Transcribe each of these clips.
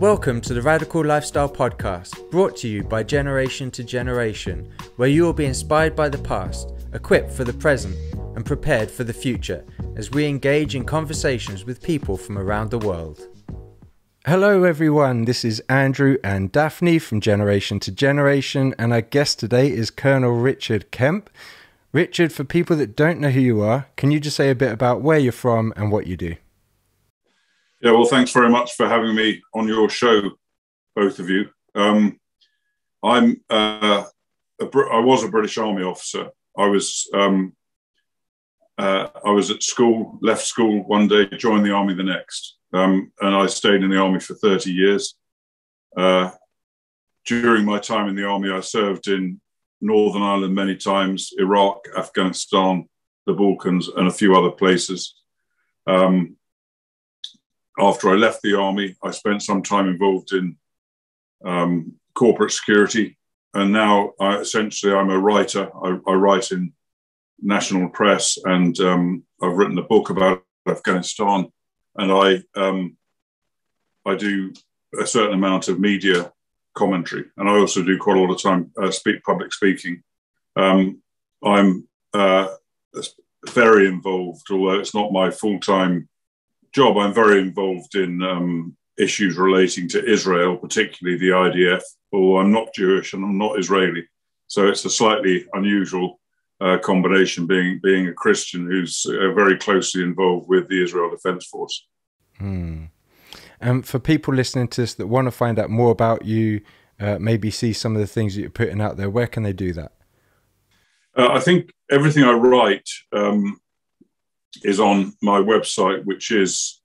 Welcome to the Radical Lifestyle Podcast, brought to you by Generation to Generation, where you will be inspired by the past, equipped for the present, and prepared for the future, as we engage in conversations with people from around the world. Hello everyone, this is Andrew and Daphne from Generation to Generation, and our guest today is Colonel Richard Kemp. Richard, for people that don't know who you are, can you just say a bit about where you're from and what you do? Yeah, well, thanks very much for having me on your show, both of you. I was a British Army officer. I was at school, left school one day, joined the Army the next, and I stayed in the Army for 30 years. During my time in the Army, I served in Northern Ireland many times, Iraq, Afghanistan, the Balkans, and a few other places. After I left the Army, I spent some time involved in corporate security. And now, I'm a writer. I write in national press, and I've written a book about Afghanistan. And I do a certain amount of media commentary. And I also do quite a lot of time public speaking. I'm very involved, although it's not my full-time job. I'm very involved in issues relating to Israel, particularly the IDF, although I'm not Jewish and I'm not Israeli. So it's a slightly unusual combination, being a Christian who's very closely involved with the Israel Defense Force. Mm. And for people listening to this that want to find out more about you, maybe see some of the things that you're putting out there, where can they do that? I think everything I write is on my website, which is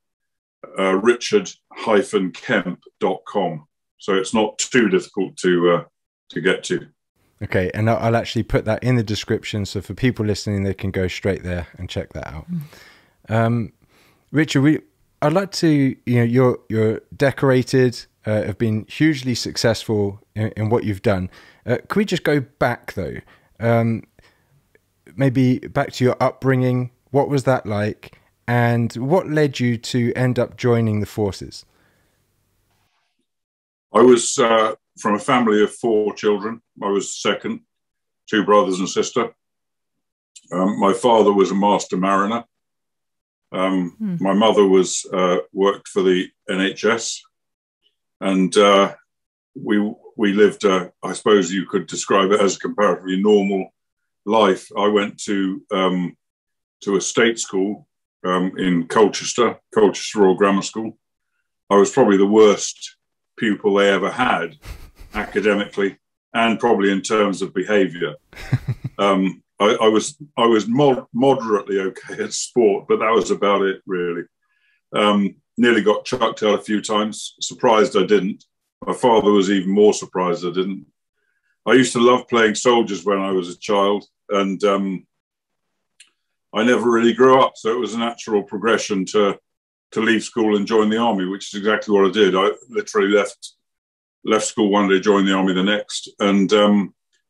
richard-kemp.com. So it's not too difficult to get to. Okay, and I'll actually put that in the description, so for people listening, they can go straight there and check that out. Richard, I'd like to, you're decorated, have been hugely successful in what you've done. Can we just go back though? Maybe back to your upbringing. What was that like? And what led you to end up joining the forces? I was from a family of four children. I was second, two brothers and a sister. My father was a master mariner. My mother was worked for the NHS, and we lived, I suppose you could describe it as a comparatively normal life. I went to a state school in Colchester, Colchester Royal Grammar School. I was probably the worst pupil they ever had academically, and probably in terms of behaviour. I was moderately okay at sport, but that was about it, really. Nearly got chucked out a few times. Surprised I didn't. My father was even more surprised I didn't. I used to love playing soldiers when I was a child, and I never really grew up, so it was a natural progression to leave school and join the Army, which is exactly what I did. I literally left school one day, joined the Army the next, and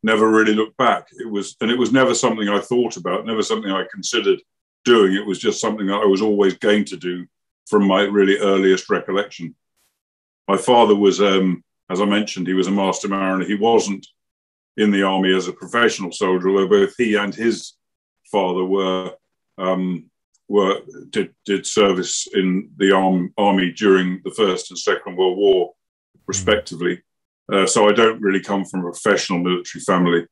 never really looked back. It was never something I thought about, never something I considered doing. It was just something that I was always going to do from my really earliest recollection. My father was, as I mentioned, he was a master mariner. He wasn't in the Army as a professional soldier, although both he and his father did service in the Army during the First and Second World War, respectively. So I don't really come from a professional military family.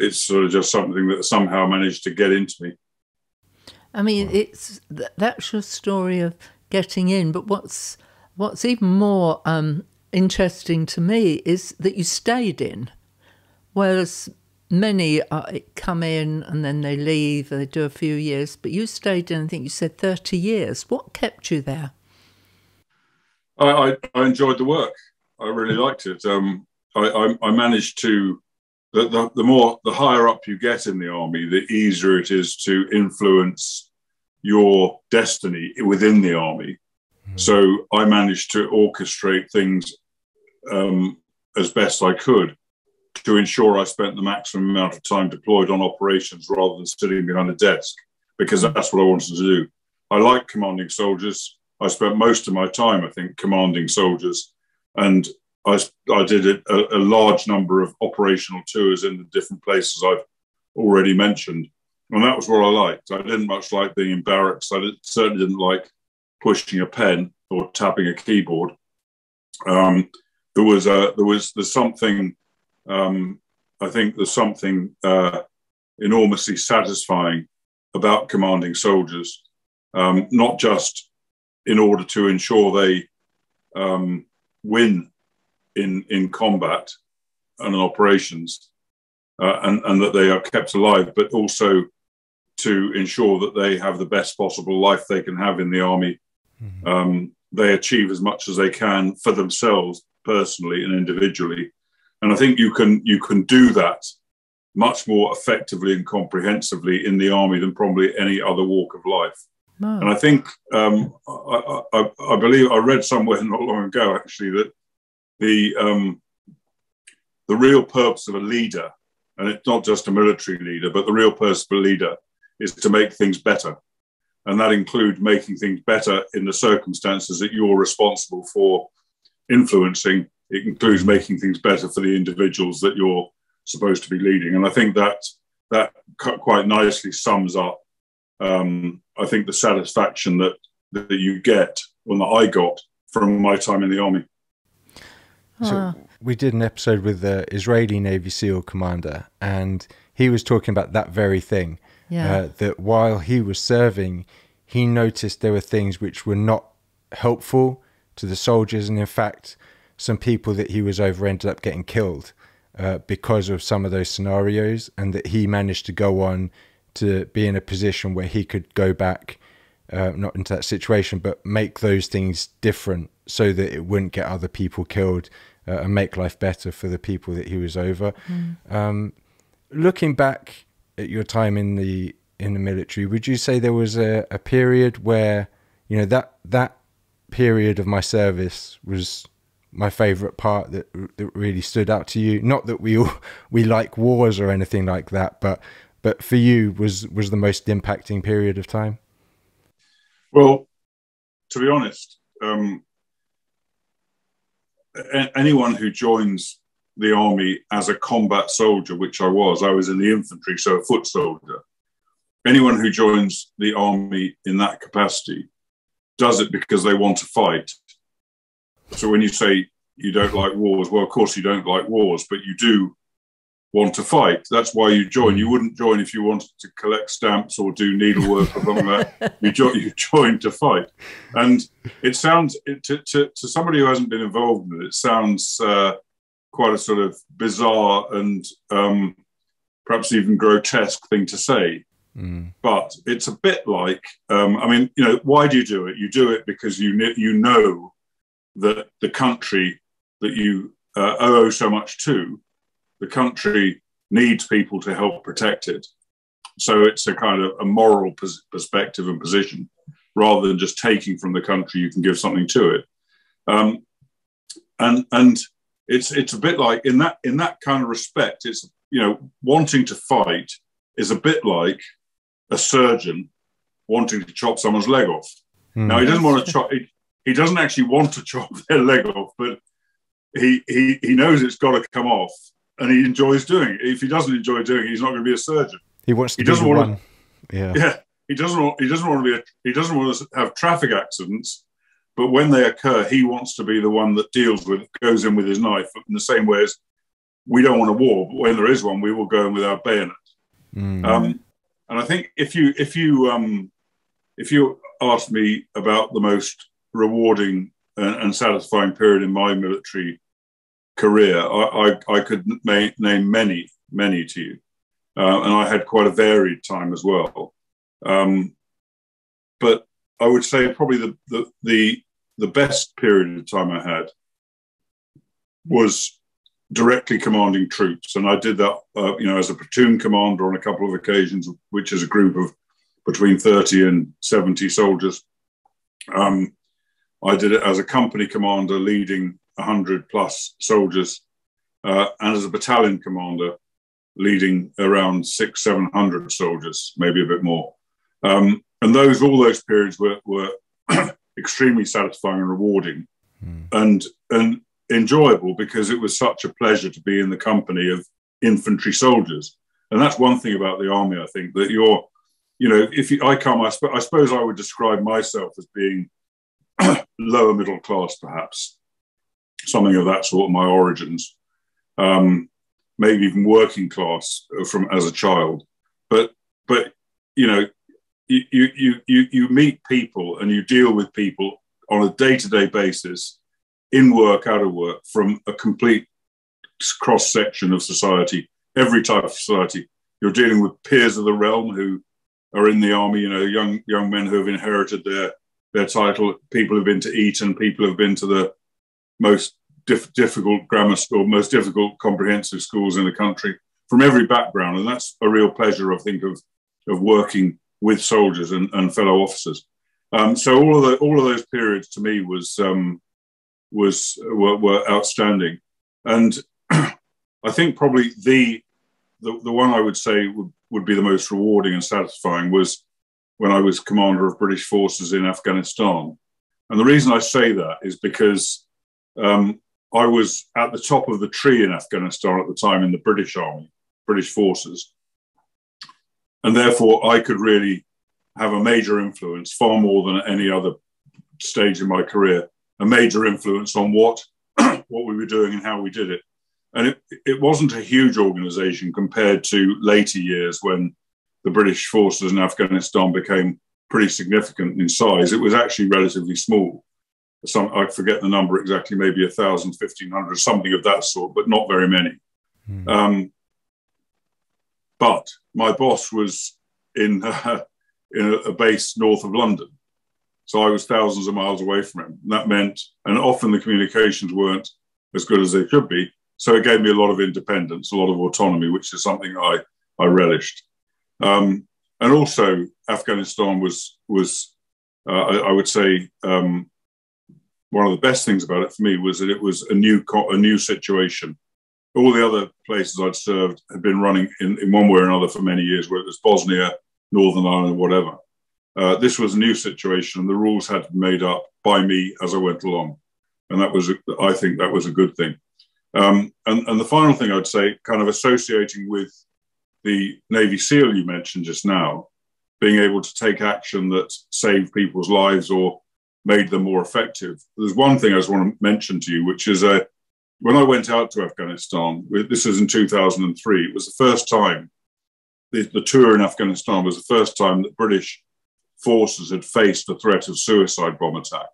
It's sort of just something that somehow managed to get into me. I mean, that's your story of getting in. But what's even more interesting to me is that you stayed in, whereas many come in and then they leave, they do a few years, but you stayed in, I think you said 30 years. What kept you there? I enjoyed the work. I really liked it. I managed to, the higher up you get in the Army, the easier it is to influence your destiny within the Army. So I managed to orchestrate things as best I could, to ensure I spent the maximum amount of time deployed on operations rather than sitting behind a desk, because that's what I wanted to do. I like commanding soldiers. I spent most of my time, I think, commanding soldiers, and I did a large number of operational tours in the different places I've already mentioned. And that was what I liked. I didn't much like being in barracks. Certainly didn't like pushing a pen or tapping a keyboard. There's something, I think there's something enormously satisfying about commanding soldiers, not just in order to ensure they win in combat and in operations, and that they are kept alive, but also to ensure that they have the best possible life they can have in the army. Mm-hmm. They achieve as much as they can for themselves personally and individually. And I think you can do that much more effectively and comprehensively in the army than probably any other walk of life. Oh. And I think, I believe I read somewhere not long ago, actually, that the real purpose of a leader, and it's not just a military leader, but the real purpose of a leader is to make things better. And that includes making things better in the circumstances that you're responsible for influencing. It includes making things better for the individuals that you're supposed to be leading. And I think that quite nicely sums up, I think, the satisfaction that you get, or that I got, from my time in the army. So we did an episode with the Israeli Navy SEAL commander, and he was talking about that very thing. Yeah. That while he was serving, he noticed there were things which were not helpful to the soldiers. And in fact, some people that he was over ended up getting killed because of some of those scenarios, and that he managed to go on to be in a position where he could go back, not into that situation, but make those things different so that it wouldn't get other people killed, and make life better for the people that he was over. Mm. Looking back at your time in the military, would you say there was a period where, you know, that period of my service was my favorite part, that really stood out to you? Not that we like wars or anything like that, but for you was the most impacting period of time? Well, to be honest, anyone who joins the army as a combat soldier, which I was in the infantry, so a foot soldier, anyone who joins the army in that capacity does it because they want to fight. So when you say you don't like wars, well, of course you don't like wars, but you do want to fight. That's why you join. You wouldn't join if you wanted to collect stamps or do needlework or something like that. You join to fight. And it sounds, to somebody who hasn't been involved in it, it sounds quite a sort of bizarre and perhaps even grotesque thing to say. Mm. But it's a bit like, I mean, you know, why do you do it? You do it because you know that the country that you owe so much to, the country needs people to help protect it. So it's a kind of a moral perspective and position, rather than just taking from the country, you can give something to it. And it's a bit like, in that kind of respect, it's, you know, wanting to fight is a bit like a surgeon wanting to chop someone's leg off. Mm. Now, he doesn't want to chop. He doesn't actually want to chop their leg off, but he knows it's got to come off, and he enjoys doing it. If he doesn't enjoy doing it, he's not going to be a surgeon. He wants to. He doesn't want to. Yeah. Yeah. He doesn't want to have traffic accidents, but when they occur, he wants to be the one that goes in with his knife. In the same way as we don't want a war, but when there is one, we will go in with our bayonet. Mm. And I think if you asked me about the most rewarding and satisfying period in my military career, I could name many, many to you. And I had quite a varied time as well. But I would say probably the best period of time I had was directly commanding troops. And I did that, you know, as a platoon commander on a couple of occasions, which is a group of between 30 and 70 soldiers. I did it as a company commander leading 100 plus soldiers, and as a battalion commander leading around 700 soldiers, maybe a bit more. And all those periods were extremely satisfying and rewarding and enjoyable, because it was such a pleasure to be in the company of infantry soldiers. And that's one thing about the army, I think, that you're, you know, if you, I suppose I would describe myself as being lower middle class, perhaps, something of that sort, my origins, maybe even working class from as a child. But you know, you meet people and you deal with people on a day-to-day basis, in work, out of work, from a complete cross-section of society, every type of society. You're dealing with peers of the realm who are in the army, you know, young men who have inherited their title, people who've been to Eton, people who've been to the most difficult grammar school, most difficult comprehensive schools in the country, from every background. And that's a real pleasure, I think, of working with soldiers and fellow officers. So all of those periods to me were outstanding. And I think probably the one I would say would be the most rewarding and satisfying was when I was commander of British forces in Afghanistan. And the reason I say that is because I was at the top of the tree in Afghanistan at the time in the British Army, British forces. And therefore I could really have a major influence, far more than at any other stage in my career, a major influence on what what we were doing and how we did it. And it wasn't a huge organization compared to later years when the British forces in Afghanistan became pretty significant in size. It was actually relatively small. I forget the number exactly, maybe 1,000, 1,500, something of that sort, but not very many. But my boss was in a base north of London. So I was thousands of miles away from him. And that meant, and often the communications weren't as good as they should be. So it gave me a lot of independence, a lot of autonomy, which is something I relished. And also Afghanistan was I would say, one of the best things about it for me was that it was a new situation. All the other places I'd served had been running in one way or another for many years, whether it was Bosnia, Northern Ireland, whatever. This was a new situation, and the rules had to be made up by me as I went along. And that was, I think that was a good thing. And the final thing I'd say, kind of associating with the Navy SEAL you mentioned just now, being able to take action that saved people's lives or made them more effective. There's one thing I just want to mention to you, which is when I went out to Afghanistan, this is in 2003, it was the first time, the tour in Afghanistan was the first time that British forces had faced the threat of suicide bomb attack.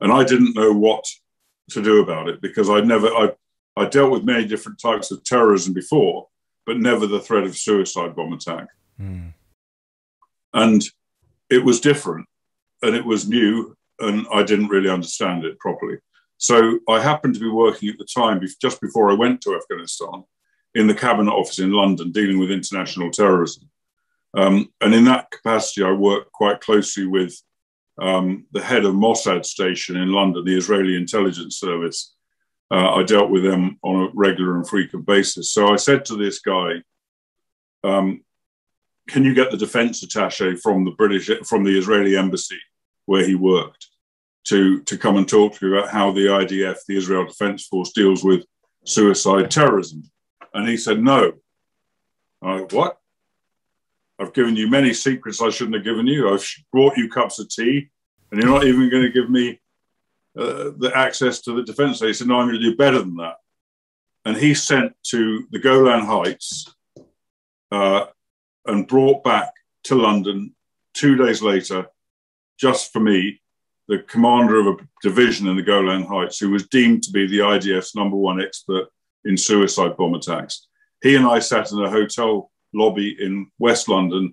And I didn't know what to do about it, because I dealt with many different types of terrorism before, but never the threat of suicide bomb attack. And it was different, and it was new, and I didn't really understand it properly. So I happened to be working at the time, just before I went to Afghanistan, in the Cabinet Office in London, dealing with international terrorism. And in that capacity, I worked quite closely with the head of Mossad station in London, the Israeli intelligence service. I dealt with them on a regular and frequent basis. So I said to this guy, can you get the defense attaché from the Israeli embassy where he worked to come and talk to you about how the IDF, the Israel Defense Force, deals with suicide terrorism? And he said, no. I went, what? I've given you many secrets I shouldn't have given you. I've brought you cups of tea, and you're not even going to give me the access to the defense. He said, no, I'm going to do better than that. And he sent to the Golan Heights and brought back to London 2 days later, just for me, the commander of a division in the Golan Heights, who was deemed to be the IDF's #1 expert in suicide bomb attacks. He and I sat in a hotel lobby in West London.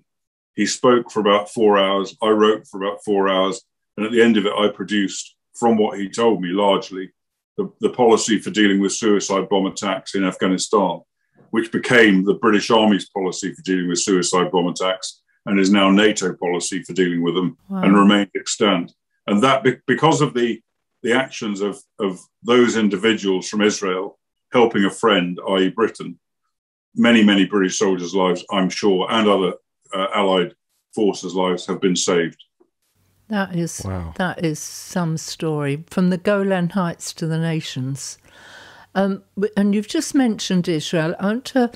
He spoke for about 4 hours. I wrote for about 4 hours. And at the end of it, I produced, from what he told me largely, the policy for dealing with suicide bomb attacks in Afghanistan, which became the British Army's policy for dealing with suicide bomb attacks and is now NATO policy for dealing with them. Wow. And remained extant. And that because of the actions of those individuals from Israel helping a friend, i.e. Britain, many, many British soldiers' lives, I'm sure, and other Allied forces' lives have been saved. That is, wow. That is some story, from the Golan Heights to the nations. And you've just mentioned Israel. I want to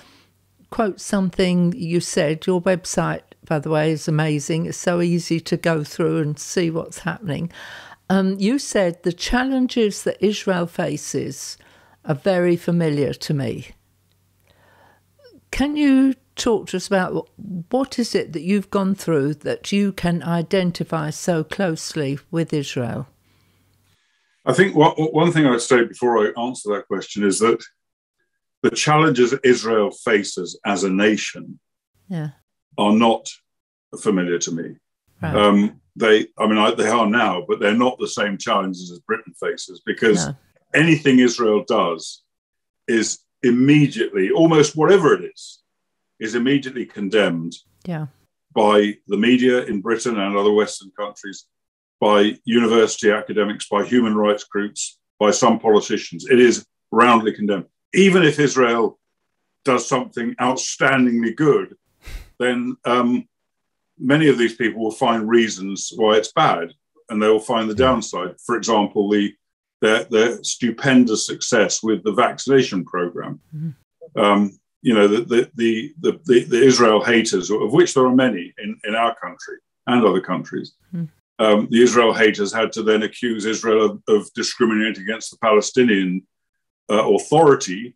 quote something you said. Your website, by the way, is amazing. It's so easy to go through and see what's happening. You said, the challenges that Israel faces are very familiar to me. Can you talk to us about what is it that you've gone through that you can identify so closely with Israel? I think one thing I would say before I answer that question is that the challenges Israel faces as a nation are not familiar to me. Right. They are now, but they're not the same challenges as Britain faces, because anything Israel does is immediately, almost whatever it is immediately condemned by the media in Britain and other Western countries, by university academics, by human rights groups, by some politicians. It is roundly condemned. Even if Israel does something outstandingly good, then many of these people will find reasons why it's bad, and they will find the downside. For example, their stupendous success with the vaccination program. Mm-hmm. The Israel haters, of which there are many in our country and other countries, the Israel haters had to then accuse Israel of discriminating against the Palestinian Authority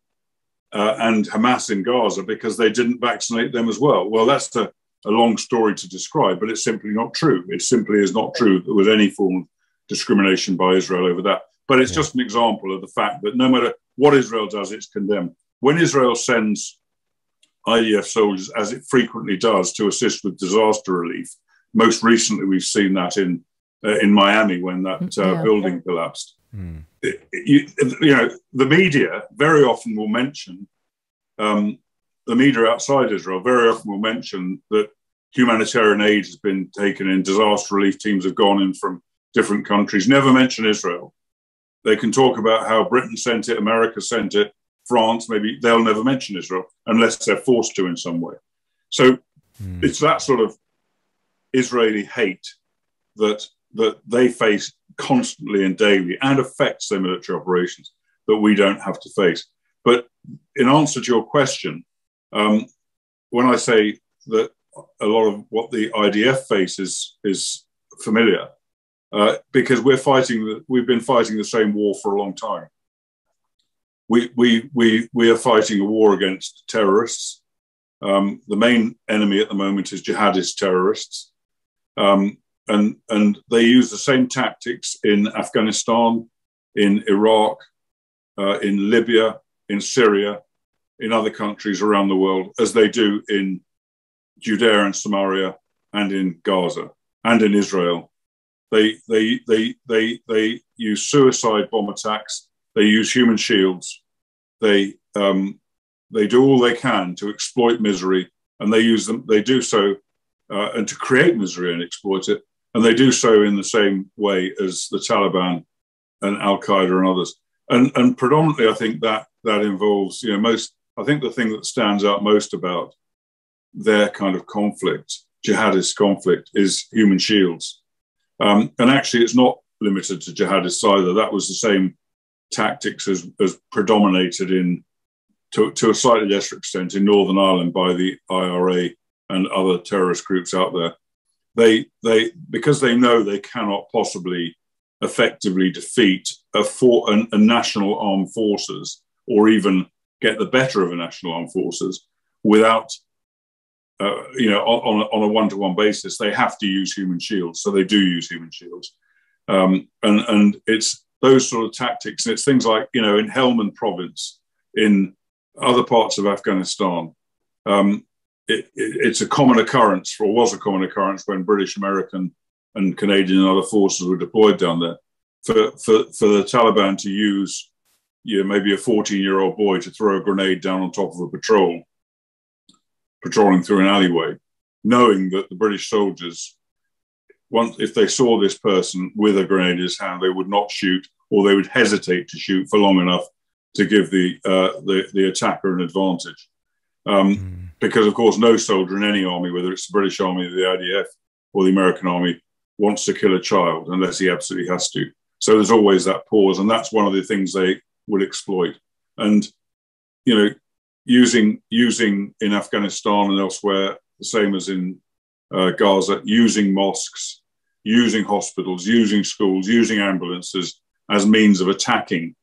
and Hamas in Gaza because they didn't vaccinate them as well. Well, that's a long story to describe, but it's simply not true. It simply is not true that there was any form of discrimination by Israel over that. But it's just an example of the fact that no matter what Israel does, it's condemned. When Israel sends IDF soldiers, as it frequently does, to assist with disaster relief, most recently we've seen that in Miami when that building collapsed. Mm. The media very often will mention, the media outside Israel very often will mention that humanitarian aid has been taken in, disaster relief teams have gone in from different countries, never mention Israel. They can talk about how Britain sent it, America sent it, France, maybe. They'll never mention Israel unless they're forced to in some way. So it's that sort of Israeli hate that they face constantly and daily, and affects their military operations, that we don't have to face. But in answer to your question, when I say that a lot of what the IDF faces is familiar, because we've been fighting the same war for a long time. We are fighting a war against terrorists. The main enemy at the moment is jihadist terrorists. And they use the same tactics in Afghanistan, in Iraq, in Libya, in Syria, in other countries around the world, as they do in Judea and Samaria, and in Gaza, and in Israel. They use suicide bomb attacks. They use human shields. They do all they can to exploit misery, and they use them. They do so and to create misery and exploit it. And they do so in the same way as the Taliban and Al Qaeda and others. And predominantly, I think that involves, I think the thing that stands out most about their kind of conflict, jihadist conflict, is human shields. And actually, it's not limited to jihadists either. That was the same tactics as predominated to a slightly lesser extent in Northern Ireland by the IRA and other terrorist groups out there. Because they know they cannot possibly effectively defeat a national armed forces, or even get the better of a national armed forces, without, on a one-to-one basis, they have to use human shields. So they do use human shields, and it's those sort of tactics. And it's things like, in Helmand province, in other parts of Afghanistan. It's a common occurrence, or was a common occurrence, when British, American, and Canadian and other forces were deployed down there, for the Taliban to use, maybe a 14-year-old boy to throw a grenade down on top of a patrol, patrolling through an alleyway, knowing that the British soldiers, if they saw this person with a grenade in his hand, they would not shoot, or they would hesitate to shoot for long enough to give the attacker an advantage. Because, of course, no soldier in any army, whether it's the British Army, the IDF, or the American Army, wants to kill a child unless he absolutely has to. So there's always that pause, and that's one of the things they will exploit. And, you know, using in Afghanistan and elsewhere, the same as in Gaza, using mosques, using hospitals, using schools, using ambulances as means of attacking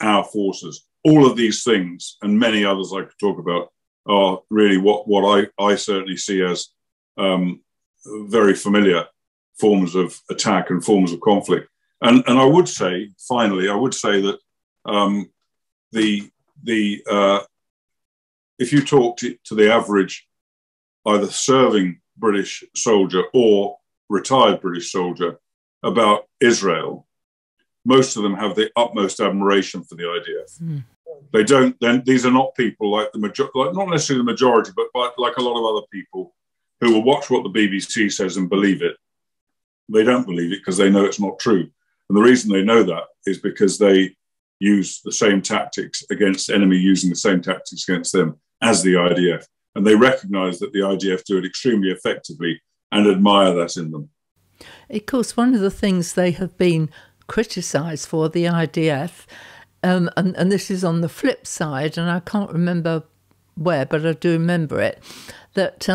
our forces. All of these things, and many others I could talk about, are really what I certainly see as very familiar forms of attack and forms of conflict. And I would say, finally, I would say that if you talk to the average either serving British soldier or retired British soldier about Israel, most of them have the utmost admiration for the IDF. Mm. They don't. Then these are not people like the not necessarily the majority, but like a lot of other people who will watch what the BBC says and believe it. They don't believe it because they know it's not true, and the reason they know that is because they use the same tactics against enemy, using the same tactics against them as the IDF, and they recognise that the IDF do it extremely effectively and admire that in them. Of course, one of the things they have been criticised for, the IDF. And this is on the flip side, and I can't remember where, but I do remember it, that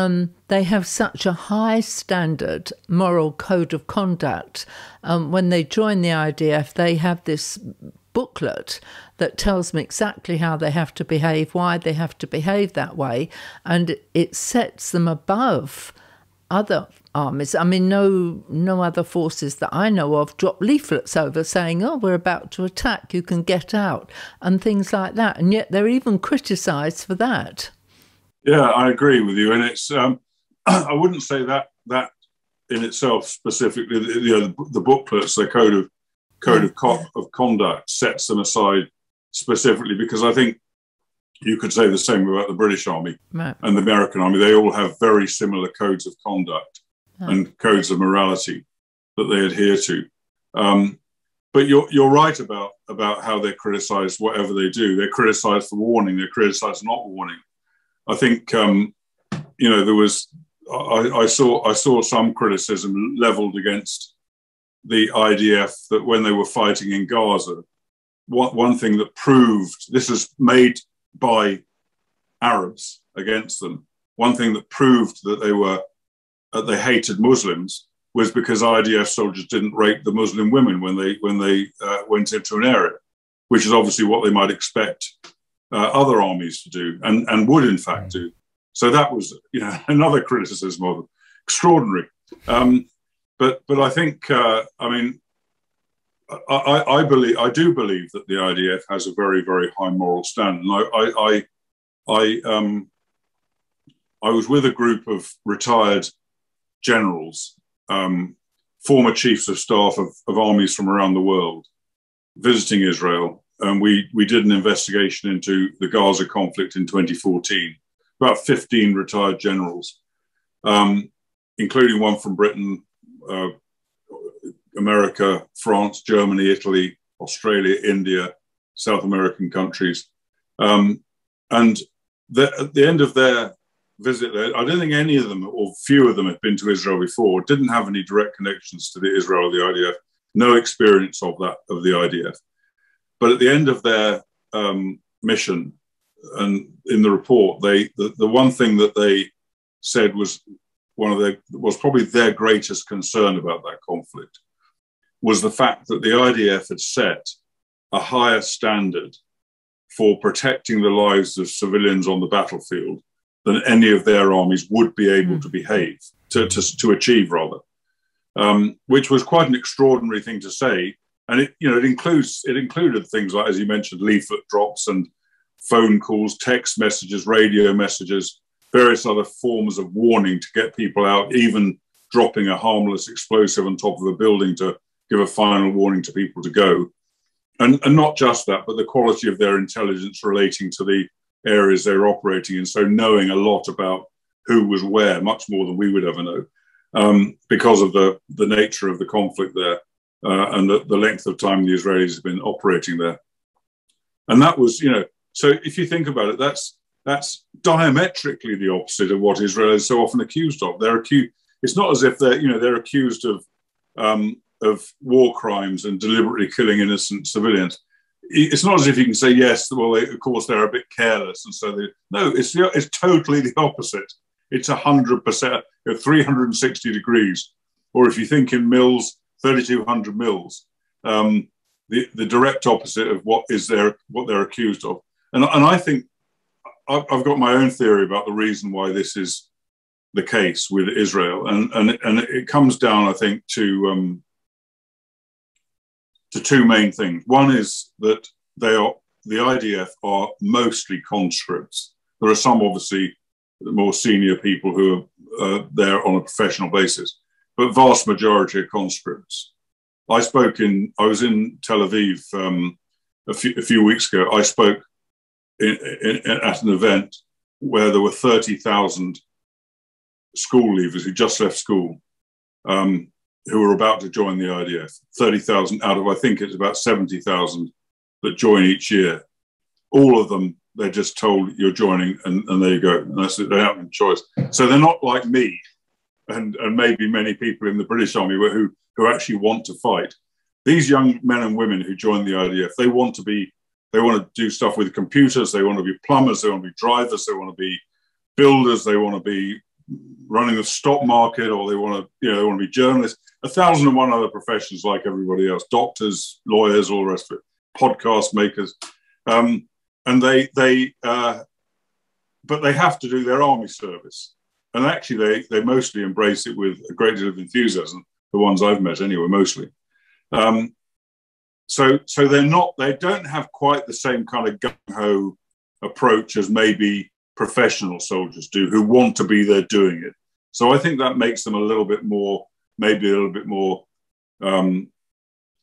they have such a high standard moral code of conduct. When they join the IDF, they have this booklet that tells them exactly how they have to behave, why they have to behave that way, and it sets them above other armies. I mean, no other forces that I know of drop leaflets over saying, oh, we're about to attack, you can get out, and things like that. And yet they're even criticised for that. Yeah, I agree with you. And it's, I wouldn't say that in itself specifically, you know, the booklets, the code of conduct sets them aside specifically, because I think you could say the same about the British Army and the American Army. They all have very similar codes of conduct and codes of morality that they adhere to. But you're right about how they're criticised, whatever they do. They're criticised for warning. They're criticised for not warning. I think, you know, there was, I saw some criticism levelled against the IDF that when they were fighting in Gaza, one thing that proved, this was made by Arabs against them, one thing that proved that they hated Muslims was because IDF soldiers didn't rape the Muslim women when they went into an area, which is obviously what they might expect other armies to do and would in fact do. So that was, you know, another criticism of them. Extraordinary. But I think I mean, I do believe that the IDF has a very, very high moral standard. And I was with a group of retired generals, former chiefs of staff of armies from around the world, visiting Israel. And we did an investigation into the Gaza conflict in 2014, about 15 retired generals, including one from Britain, America, France, Germany, Italy, Australia, India, South American countries. And at the end of their visit there, I don't think any of them or few of them had been to Israel before, didn't have any direct connections to the Israel or the IDF, no experience of that, of the IDF. But at the end of their mission and in the report, the one thing that they said was was probably their greatest concern about that conflict was the fact that the IDF had set a higher standard for protecting the lives of civilians on the battlefield than any of their armies would be able to behave, to achieve rather, which was quite an extraordinary thing to say. And it, you know, it included things like, as you mentioned, leaflet drops and phone calls, text messages, radio messages, various other forms of warning to get people out, even dropping a harmless explosive on top of a building to give a final warning to people to go. And not just that, but the quality of their intelligence relating to the areas they were operating in. So knowing a lot about who was where, much more than we would ever know, because of the nature of the conflict there. And the length of time the Israelis have been operating there. And that was, you know, so if you think about it, that's diametrically the opposite of what Israel is so often accused of. It's not as if they're accused of of war crimes and deliberately killing innocent civilians. It's not as if you can say, yes, well, they, of course, they're a bit careless. And so they, no, it's totally the opposite. It's 100%, 360 degrees. Or if you think in mils, 3,200 mils, the direct opposite of what they're accused of. And I think I've got my own theory about the reason why this is the case with Israel. And it comes down, I think, to two main things. One is that they are, the IDF are mostly conscripts. There are some, obviously, more senior people who are there on a professional basis, but vast majority are conscripts. I was in Tel Aviv a few weeks ago. I spoke at an event where there were 30,000 school leavers who just left school, who were about to join the IDF, 30,000 out of, I think it's about 70,000 that join each year. All of them, they're just told you're joining and there you go. And that's it, they have no choice. So they're not like me and maybe many people in the British Army who actually want to fight. These young men and women who join the IDF, they want to do stuff with computers, they want to be plumbers, they want to be drivers, they want to be builders, they want to be running the stock market, or they want to, they want to be journalists. 1,001 other professions like everybody else: doctors, lawyers, all the rest of it, podcast makers, and but they have to do their army service, and actually they mostly embrace it with a great deal of enthusiasm. The ones I've met, anyway, mostly. So they don't have quite the same kind of gung-ho approach as maybe professional soldiers do, who want to be there doing it. So I think that makes them a little bit more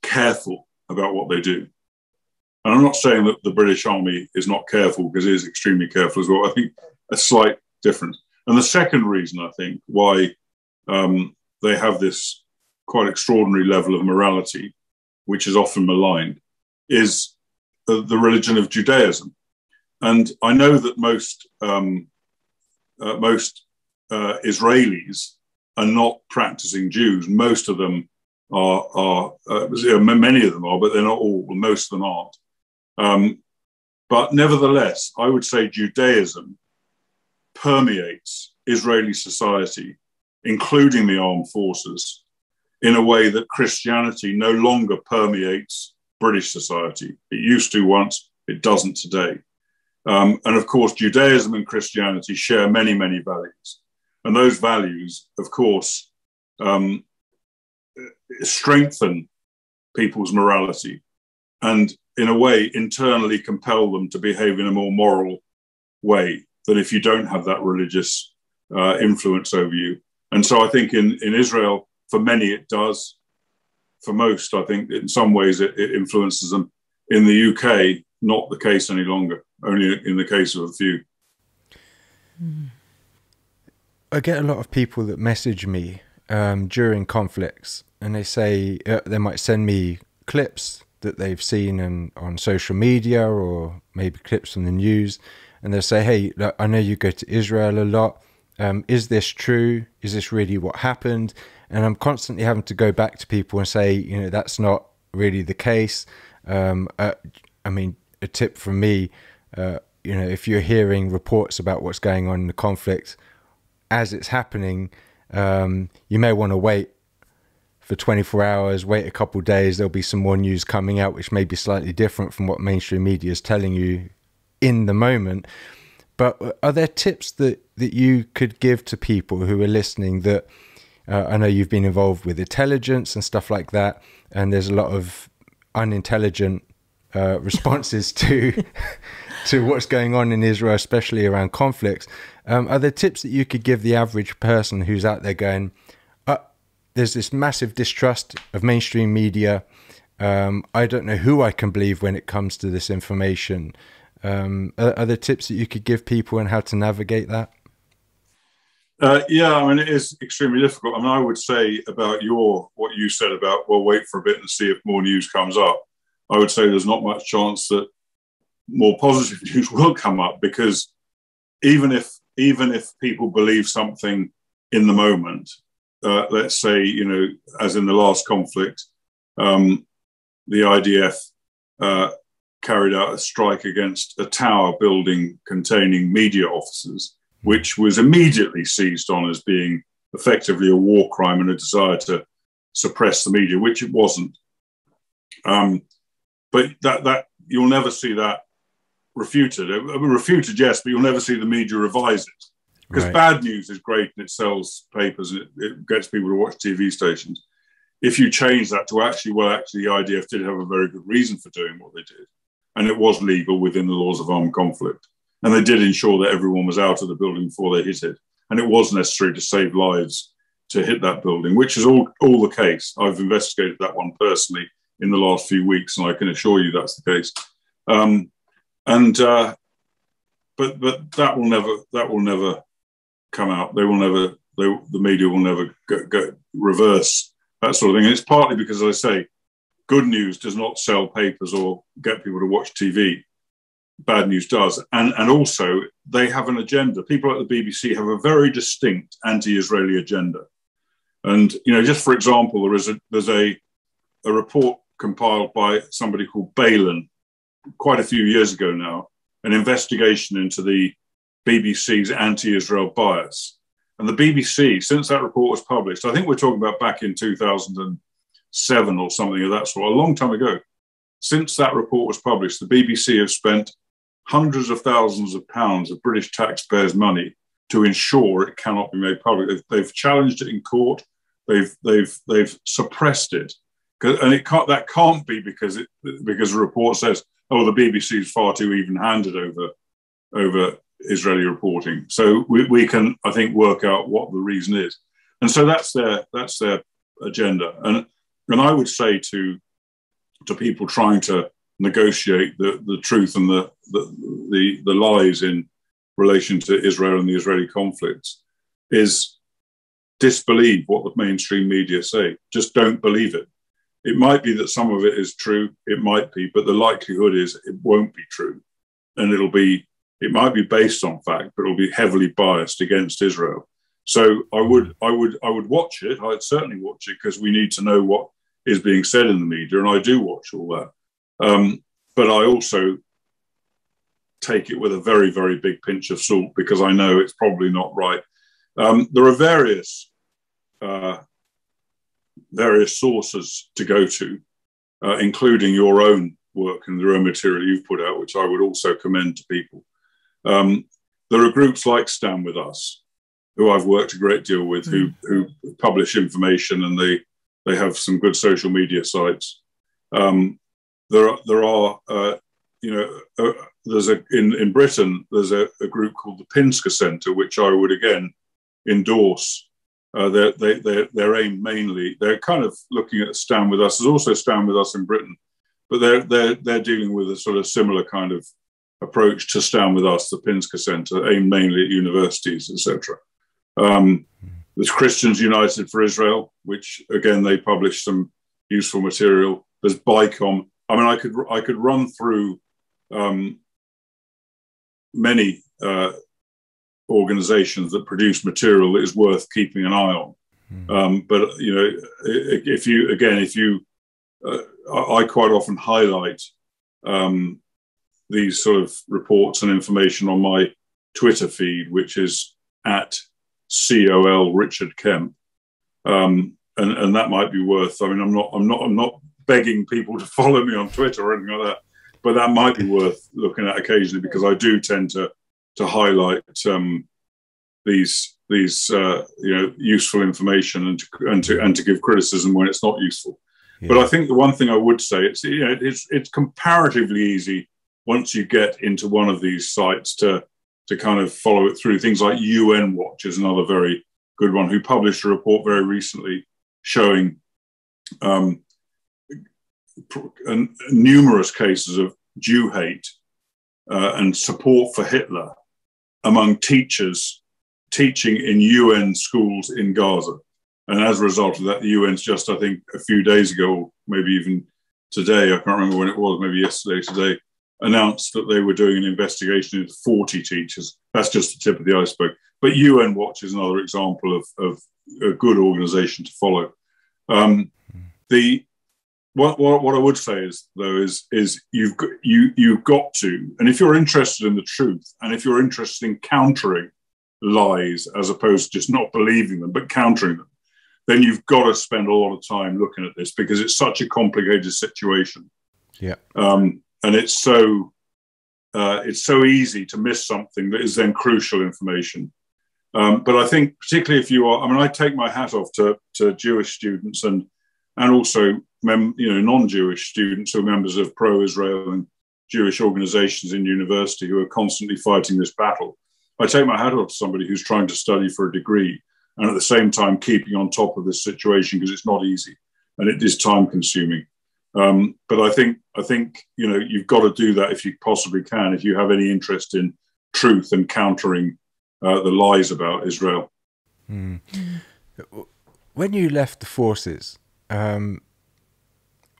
careful about what they do. And I'm not saying that the British Army is not careful, because it is extremely careful as well. I think a slight difference. And the second reason, I think, why they have this quite extraordinary level of morality, which is often maligned, is the religion of Judaism. And I know that most Israelis are not practicing Jews. Most of them are many of them are, but they're not all. Well, most of them aren't. But nevertheless, I would say Judaism permeates Israeli society, including the armed forces, in a way that Christianity no longer permeates British society. It used to once, it doesn't today. And of course, Judaism and Christianity share many, many values. And those values, of course, strengthen people's morality and, in a way, internally compel them to behave in a more moral way than if you don't have that religious influence over you. And so I think in Israel, for many it does. For most, I think in some ways it influences them. In the UK, not the case any longer, only in the case of a few. I get a lot of people that message me during conflicts, and they say they might send me clips that they've seen on social media, or maybe clips from the news, and they'll say, hey, look, I know you go to Israel a lot. Is this true? Is this really what happened? And I'm constantly having to go back to people and say, that's not really the case. I mean, a tip from me, if you're hearing reports about what's going on in the conflict as it's happening, you may want to wait for 24 hours, wait a couple of days. There'll be some more news coming out, which may be slightly different from what mainstream media is telling you in the moment. But are there tips that you could give to people who are listening that, I know you've been involved with intelligence and stuff like that, and there's a lot of unintelligent responses to what's going on in Israel, especially around conflicts. Are there tips that you could give the average person who's out there going, there's this massive distrust of mainstream media. I don't know who I can believe when it comes to this information. Are there tips that you could give people on how to navigate that? Yeah, I mean, it is extremely difficult. I mean, I would say about what you said about, well, wait for a bit and see if more news comes up. I would say there's not much chance that more positive news will come up, because even if people believe something in the moment, let's say, you know, as in the last conflict, the IDF carried out a strike against a tower building containing media offices, which was immediately seized on as being effectively a war crime and a desire to suppress the media, which it wasn't. But that you'll never see that refuted. Refuted, yes, but you'll never see the media revise it, because right. Bad news is great and it sells papers and it gets people to watch TV stations. If you change that to actually, well, actually, the IDF did have a very good reason for doing what they did, and it was legal within the laws of armed conflict, and they did ensure that everyone was out of the building before they hit it, and it was necessary to save lives to hit that building, which is all the case. I've investigated that one personally in the last few weeks, and I can assure you that's the case. But that will never come out. The media will never go reverse that sort of thing. And it's partly because, as I say, good news does not sell papers or get people to watch TV. Bad news does. And also, they have an agenda. People at the BBC have a very distinct anti-Israeli agenda. And, you know, just for example, there's a report compiled by somebody called Balin quite a few years ago now, an investigation into the BBC's anti-Israel bias. And the BBC, since that report was published, I think we're talking about back in 2007 or something of that sort, a long time ago. Since that report was published, the BBC have spent hundreds of thousands of pounds of British taxpayers' money to ensure it cannot be made public. They've challenged it in court. They've suppressed it. And that can't be because the report says, oh, the BBC is far too even-handed over Israeli reporting. So we can, I think, work out what the reason is. And so that's their agenda. And I would say to people trying to negotiate the truth and the lies in relation to Israel and the Israeli conflicts is disbelieve what the mainstream media say. Just don't believe it. It might be that some of it is true. It might be, but the likelihood is it won't be true. And it might be based on fact, but it'll be heavily biased against Israel. So I would watch it. I'd certainly watch it, because we need to know what is being said in the media. And I do watch all that. But I also take it with a very, very big pinch of salt, because I know it's probably not right. There are various sources to go to, including your own work and your own material you've put out, which I would also commend to people. There are groups like Stand With Us, who I've worked a great deal with, who publish information, and they have some good social media sites. In Britain, there's a group called the Pinsker Centre, which I would again endorse. They're aimed mainly, they're kind of looking at Stand With Us. There's also Stand With Us in Britain, but they're dealing with a sort of similar kind of approach to Stand With Us, the Pinsker Centre, aimed mainly at universities, etc. There's Christians United for Israel, which again, they publish some useful material. There's BICOM. I mean, I could run through many organizations that produce material that is worth keeping an eye on. But, you know, I quite often highlight these sort of reports and information on my Twitter feed, which is at Col Richard Kemp. And that might be worth, I mean, I'm not begging people to follow me on Twitter or anything like that, but that might be worth looking at occasionally, because I do tend to highlight these useful information and to give criticism when it's not useful. Yeah. But I think the one thing I would say, it's comparatively easy once you get into one of these sites to kind of follow it through. Things like UN Watch is another very good one, who published a report very recently showing numerous cases of Jew hate and support for Hitler among teachers teaching in UN schools in Gaza. And as a result of that, the UN's just, I think, a few days ago, maybe even today, I can't remember when it was, maybe yesterday, today, announced that they were doing an investigation into 40 teachers. That's just the tip of the iceberg. But UN Watch is another example of a good organization to follow. What I would say is, though, is you've got to, and if you're interested in the truth, and if you're interested in countering lies as opposed to just not believing them, but countering them, then you've got to spend a lot of time looking at this, because it's such a complicated situation. Yeah, and it's so easy to miss something that is then crucial information. But I think particularly if you are, I mean, I take my hat off to Jewish students and also non-Jewish students who are members of pro-Israel and Jewish organizations in university who are constantly fighting this battle. I take my hat off to somebody who's trying to study for a degree and at the same time keeping on top of this situation, because it's not easy and it is time consuming. But I think you've got to do that if you possibly can, if you have any interest in truth and countering the lies about Israel. Mm. When you left the forces,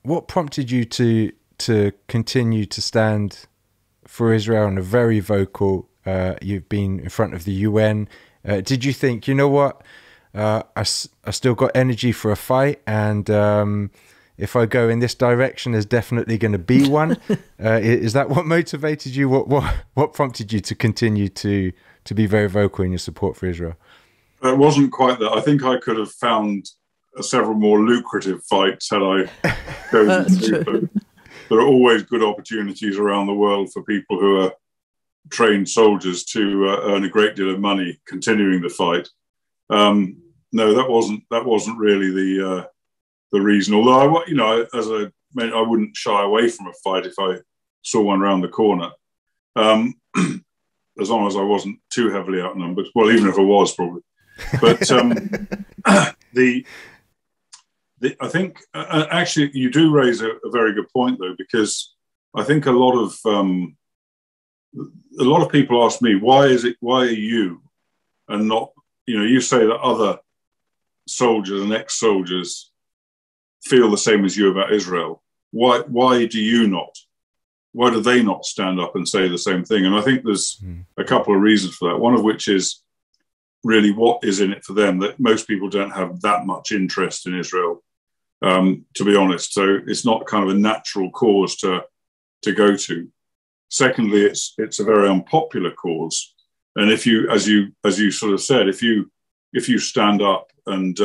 what prompted you to continue to stand for Israel and are very vocal? You've been in front of the UN. Did you think, you know what, I still got energy for a fight, and if I go in this direction, there's definitely going to be one? Is that what motivated you? What prompted you to continue to be very vocal in your support for Israel? It wasn't quite that. I think I could have found several more lucrative fights had I chosen to. There are always good opportunities around the world for people who are trained soldiers to earn a great deal of money continuing the fight. No, that wasn't really the reason. Although I wouldn't shy away from a fight if I saw one around the corner, as long as I wasn't too heavily outnumbered. Well, even if I was, probably. But I think actually you do raise a very good point, though, because I think a lot of people ask me, why are you, and not, you say that other soldiers and ex-soldiers feel the same as you about Israel. Why do you not? Why do they not stand up and say the same thing? And I think there's a couple of reasons for that. One of which is really what is in it for them, that most people don't have that much interest in Israel, to be honest. So it's not kind of a natural cause to go to. Secondly, it's a very unpopular cause. And if you, as you sort of said, if you stand up and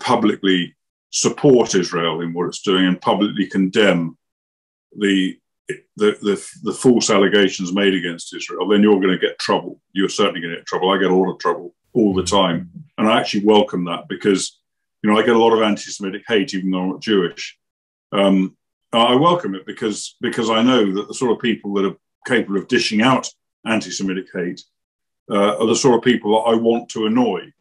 publicly support Israel in what it's doing and publicly condemn the false allegations made against Israel, then you're going to get trouble. You're certainly going to get trouble. I get a lot of trouble all the time. And I actually welcome that, because, I get a lot of anti-Semitic hate, even though I'm not Jewish. I welcome it because I know that the sort of people that are capable of dishing out anti-Semitic hate are the sort of people that I want to annoy.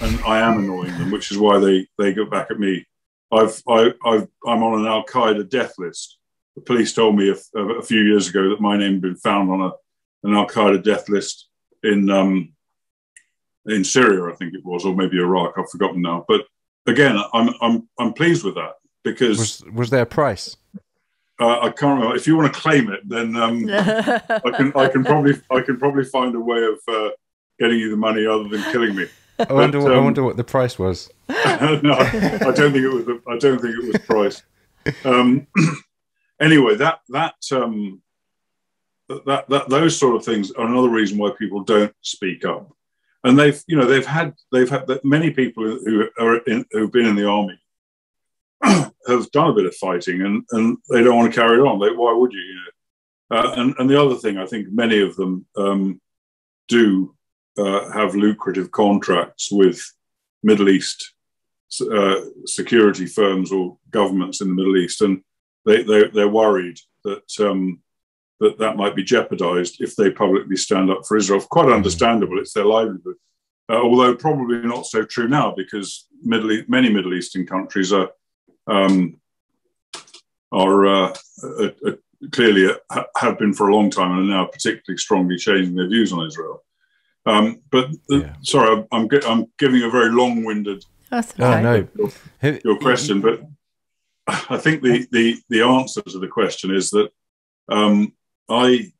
And I am annoying them, which is why they go back at me. I'm on an Al Qaeda death list. The police told me a few years ago that my name had been found on an Al Qaeda death list in Syria, I think it was, or maybe Iraq. I've forgotten now. But again, I'm pleased with that, because was there a price? I can't remember. If you want to claim it, then I can probably find a way of getting you the money other than killing me. I wonder what the price was. No, I don't think it was. I don't think it was price. Anyway, those sort of things are another reason why people don't speak up. And they've had many people who've been in the army have done a bit of fighting, and they don't want to carry it on. Why would you? And the other thing, I think many of them do have lucrative contracts with Middle East security firms or governments in the Middle East, and they're worried that that might be jeopardized if they publicly stand up for Israel. Quite understandable; it's their livelihood. Although probably not so true now, because many Middle Eastern countries are clearly have been for a long time, and are now particularly strongly changing their views on Israel. Sorry, I'm giving a very long-winded. Your question, but I think the answer to the question is that when I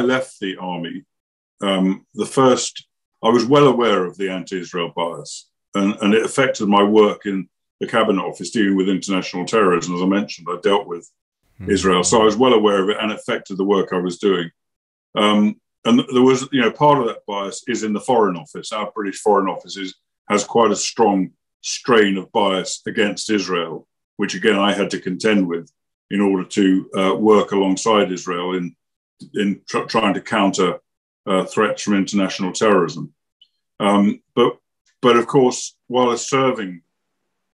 left the army, The first, I was well aware of the anti-Israel bias, and it affected my work in the Cabinet Office dealing with international terrorism. As I mentioned, I dealt with Israel. So I was well aware of it and affected the work I was doing. And there was, you know, part of that bias is in the Foreign Office. Our British Foreign Office has quite a strong strain of bias against Israel, which again, I had to contend with in order to work alongside Israel in trying to counter threats from international terrorism. But of course, while a serving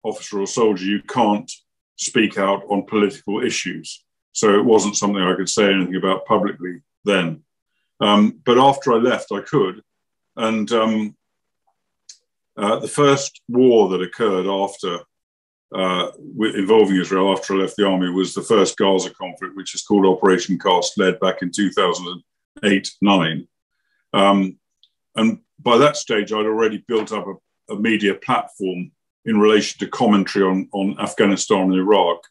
officer or soldier, you can't speak out on political issues. So it wasn't something I could say anything about publicly then. But after I left, I could. And the first war that occurred after involving Israel after I left the army was the first Gaza conflict, which is called Operation Cast Lead, back in 2008-9. And by that stage, I'd already built up a media platform in relation to commentary on Afghanistan and Iraq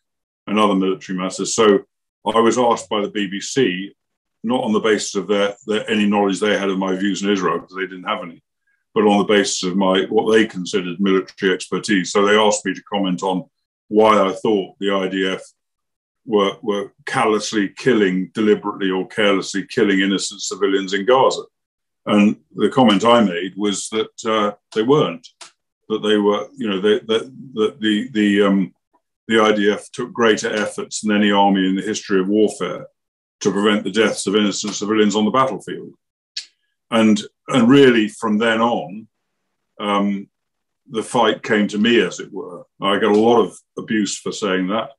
and other military matters. So I was asked by the BBC, not on the basis of any knowledge they had of my views in Israel, because they didn't have any, but on the basis of what they considered military expertise. So they asked me to comment on why I thought the IDF were callously killing, deliberately or carelessly killing innocent civilians in Gaza. And the comment I made was that they weren't, that they were, you know, the IDF took greater efforts than any army in the history of warfare to prevent the deaths of innocent civilians on the battlefield. And really, from then on, the fight came to me, as it were. I got a lot of abuse for saying that.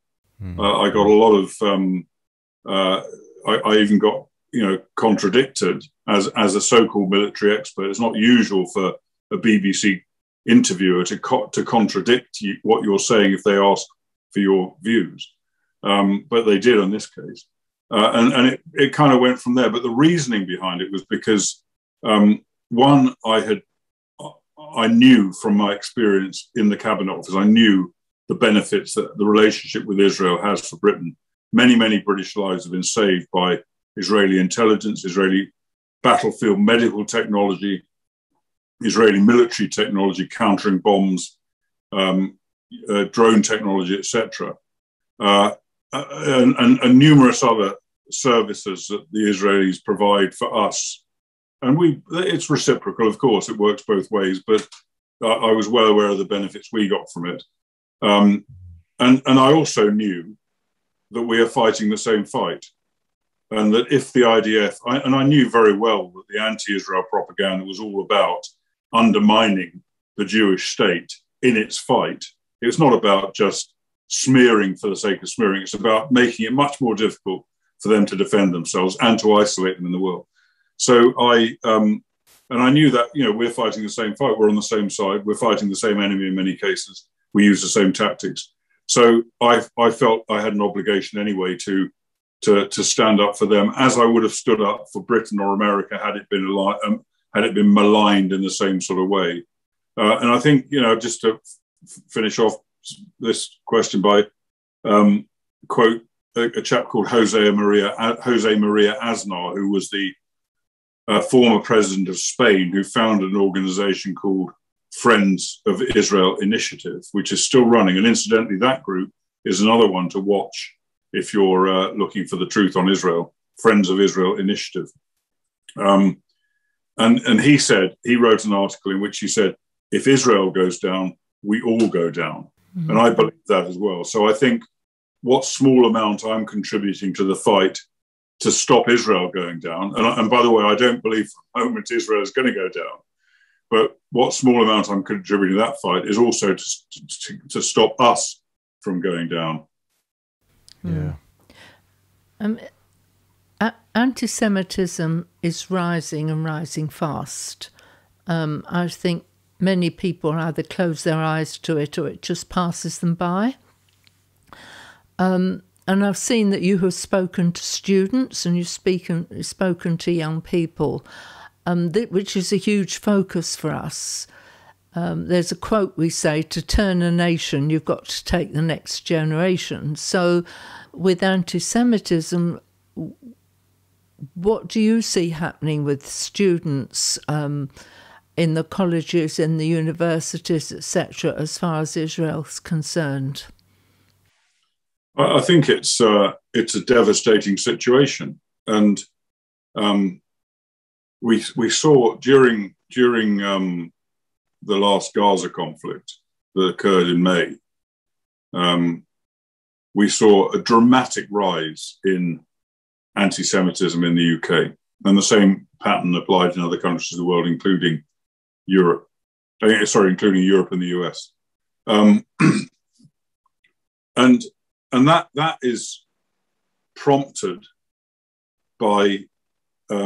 I got a lot of, I even got, you know, contradicted as a so-called military expert. It's not usual for a BBC interviewer to contradict what you're saying if they ask for your views. But they did in this case. And it kind of went from there. But the reasoning behind it was because one, I knew from my experience in the Cabinet Office, I knew the benefits that the relationship with Israel has for Britain. Many, many British lives have been saved by Israeli intelligence, Israeli battlefield medical technology, Israeli military technology, countering bombs, drone technology, etc., and numerous other services that the Israelis provide for us. And it's reciprocal, of course, it works both ways, but I was well aware of the benefits we got from it. And I also knew that we are fighting the same fight, and that if the IDF, I knew very well that the anti-Israel propaganda was all about undermining the Jewish state in its fight. It's not about just smearing for the sake of smearing. It's about making it much more difficult for them to defend themselves and to isolate them in the world. So I knew that, you know, we're fighting the same fight. We're on the same side. We're fighting the same enemy in many cases. We use the same tactics. So I felt I had an obligation anyway to stand up for them, as I would have stood up for Britain or America had it been maligned in the same sort of way. And I think, you know, just to finish off this question by quote a chap called Jose Maria Aznar, who was the former president of Spain, who founded an organization called Friends of Israel Initiative, which is still running. And incidentally, that group is another one to watch if you're looking for the truth on Israel, Friends of Israel Initiative. And he wrote an article in which he said, if Israel goes down, we all go down. Mm-hmm. And I believe that as well. So I think what small amount I'm contributing to the fight to stop Israel going down, and by the way, I don't believe for a moment Israel is going to go down, but what small amount I'm contributing to that fight is also to stop us from going down. Yeah. Anti-Semitism is rising and rising fast. I think many people either close their eyes to it or it just passes them by. And I've seen that you have spoken to students and you've spoken to young people, which is a huge focus for us. There's a quote we say, to turn a nation, you've got to take the next generation. So with anti-Semitism, what do you see happening with students in the colleges, in the universities, etc., as far as Israel's concerned? I think it's a devastating situation, and we saw during the last Gaza conflict that occurred in May, we saw a dramatic rise in anti-Semitism in the UK, and the same pattern applied in other countries of the world, including Europe. Sorry, including Europe and the US, and that is prompted by, I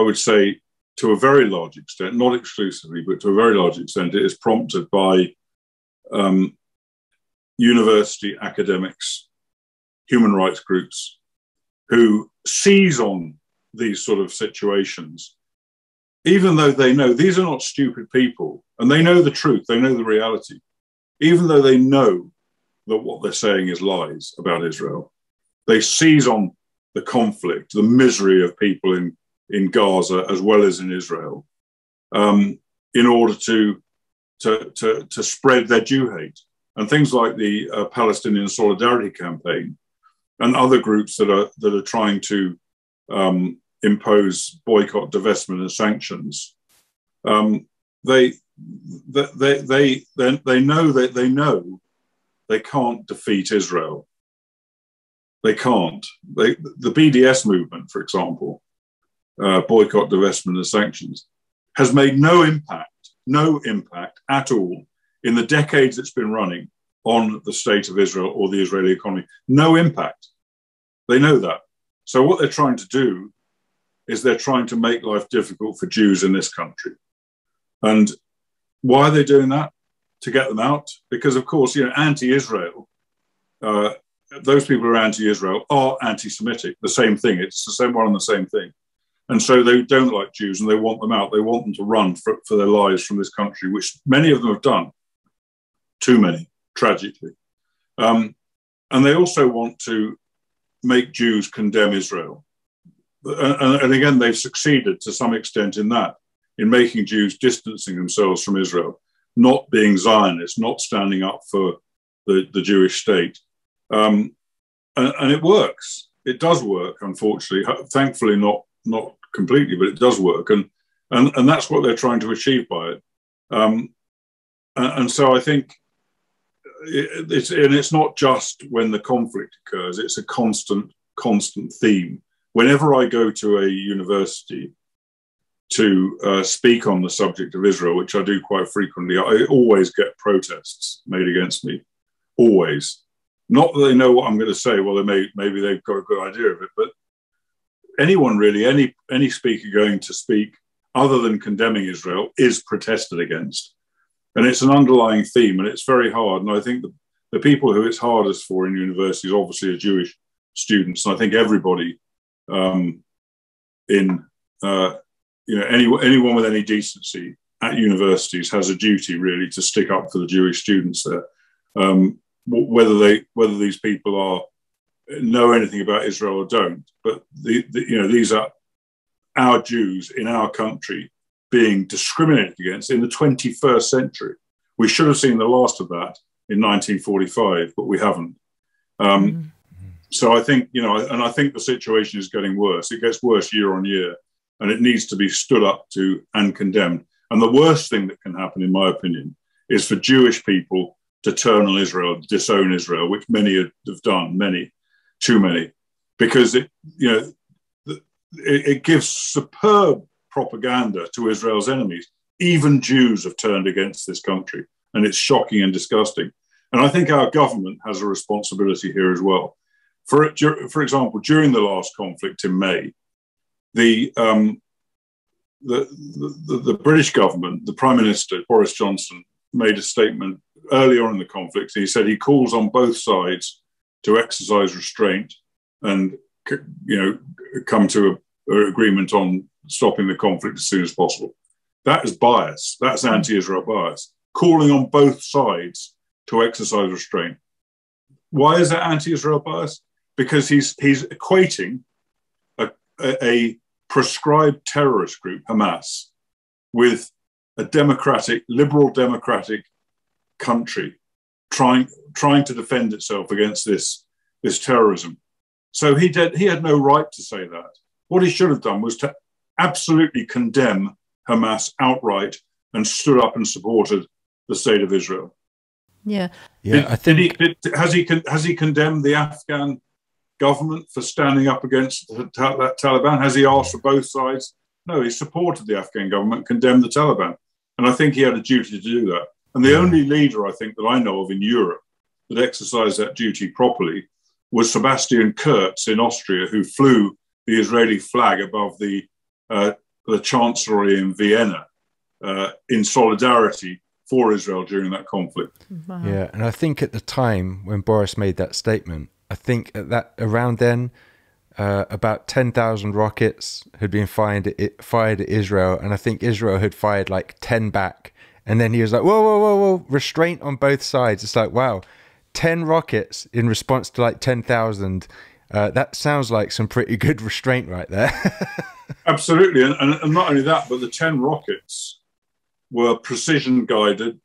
would say, to a very large extent, not exclusively, but to a very large extent, it is prompted by university academics, human rights groups, who seize on these sort of situations, even though they know these are not stupid people and they know the truth, they know the reality, even though they know that what they're saying is lies about Israel. They seize on the conflict, the misery of people in Gaza as well as in Israel, in order to spread their Jew hate. And things like the Palestinian Solidarity Campaign and other groups that are trying to impose boycott, divestment, and sanctions. They know that they know they can't defeat Israel. They can't. The BDS movement, for example, boycott, divestment, and sanctions, has made no impact at all in the decades it's been running on the state of Israel or the Israeli economy. No impact. They know that. So what they're trying to do is they're trying to make life difficult for Jews in this country. And why are they doing that? To get them out? Because, of course, you know, anti-Israel, those people who are anti-Israel are anti-Semitic. The same thing. It's the same one and the same thing. And so they don't like Jews and they want them out. They want them to run for their lives from this country, which many of them have done. Too many, tragically. And they also want to make Jews condemn Israel. And again, they've succeeded to some extent in that, in making Jews distancing themselves from Israel, not being Zionists, not standing up for the Jewish state. And it works. It does work, unfortunately. Thankfully, not completely, but it does work. And that's what they're trying to achieve by it. And so I think it's not just when the conflict occurs. It's a constant theme. Whenever I go to a university to speak on the subject of Israel, which I do quite frequently, I always get protests made against me, always. Not that they know what I'm going to say. Well, maybe they've got a good idea of it, but anyone really, any speaker going to speak other than condemning Israel is protested against. And it's an underlying theme, and it's very hard. And I think the people who it's hardest for in universities, obviously, are Jewish students. And I think everybody anyone with any decency at universities has a duty, really, to stick up for the Jewish students there. Whether these people know anything about Israel or don't, but these are our Jews in our country being discriminated against in the 21st century. We should have seen the last of that in 1945, but we haven't. So I think, and I think the situation is getting worse. It gets worse year on year, and it needs to be stood up to and condemned. And the worst thing that can happen, in my opinion, is for Jewish people to turn on Israel, disown Israel, which many have done, many, too many, because it gives superb propaganda to Israel's enemies. Even Jews have turned against this country, and it's shocking and disgusting. And I think our government has a responsibility here as well. For example, during the last conflict in May, the British government, the Prime Minister, Boris Johnson, made a statement earlier on in the conflict. He said he calls on both sides to exercise restraint and come to an agreement on stopping the conflict as soon as possible. That is bias. That's anti-Israel bias. Calling on both sides to exercise restraint. Why is that anti-Israel bias? Because he's equating a proscribed terrorist group, Hamas, with a democratic, liberal democratic country trying to defend itself against this terrorism. So he had no right to say that. What he should have done was to absolutely condemn Hamas outright and stood up and supported the state of Israel. Yeah. Yeah, I think has he condemned the Afghan government for standing up against that Taliban? Has he asked for both sides? No, he supported the Afghan government, condemned the Taliban. And I think he had a duty to do that. And the only leader, I think, that I know of in Europe that exercised that duty properly was Sebastian Kurtz in Austria, who flew the Israeli flag above the chancellery in Vienna in solidarity for Israel during that conflict. Wow. Yeah, and I think at the time when Boris made that statement, I think at that around then, about 10,000 rockets had been fired at Israel, and I think Israel had fired like 10 back. And then he was like, whoa, whoa, whoa, whoa, restraint on both sides. It's like, wow, 10 rockets in response to like 10,000. That sounds like some pretty good restraint right there. Absolutely. And not only that, but the 10 rockets were precision guided,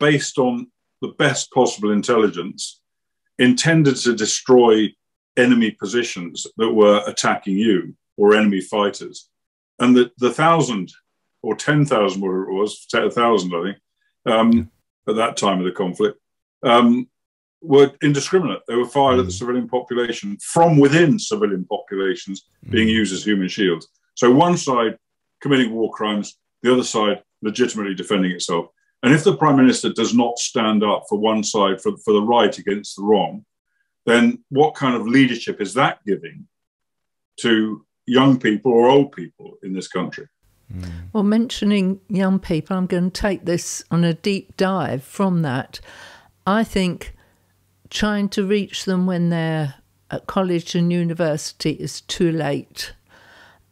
based on the best possible intelligence, intended to destroy enemy positions that were attacking you or enemy fighters. And the 1,000 or 10,000, whatever it was, 1,000, I think, at that time of the conflict, were indiscriminate. They were fired at the civilian population from within civilian populations, being used as human shields. So one side committing war crimes, the other side legitimately defending itself. And if the Prime Minister does not stand up for one side, for the right against the wrong, then what kind of leadership is that giving to young people or old people in this country? Well, mentioning young people, I'm going to take this on a deep dive from that. I think trying to reach them when they're at college and university is too late.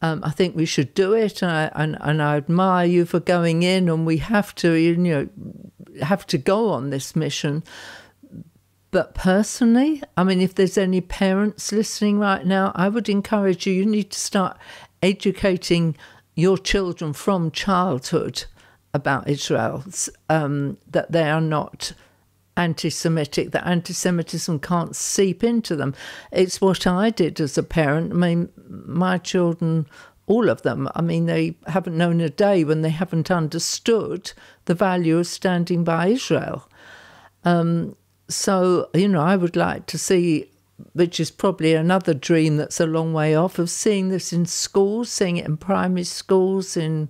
I think we should do it, and I admire you for going in, and we have to, you know, have to go on this mission. But personally, I mean, if there's any parents listening right now, I would encourage you, you need to start educating your children from childhood about Israel, that they are not anti-Semitic, that anti-Semitism can't seep into them. It's what I did as a parent. I mean, my children, all of them, I mean, they haven't known a day when they haven't understood the value of standing by Israel. So, you know, I would like to see, which is probably another dream that's a long way off, of seeing this in schools, seeing it in primary schools, in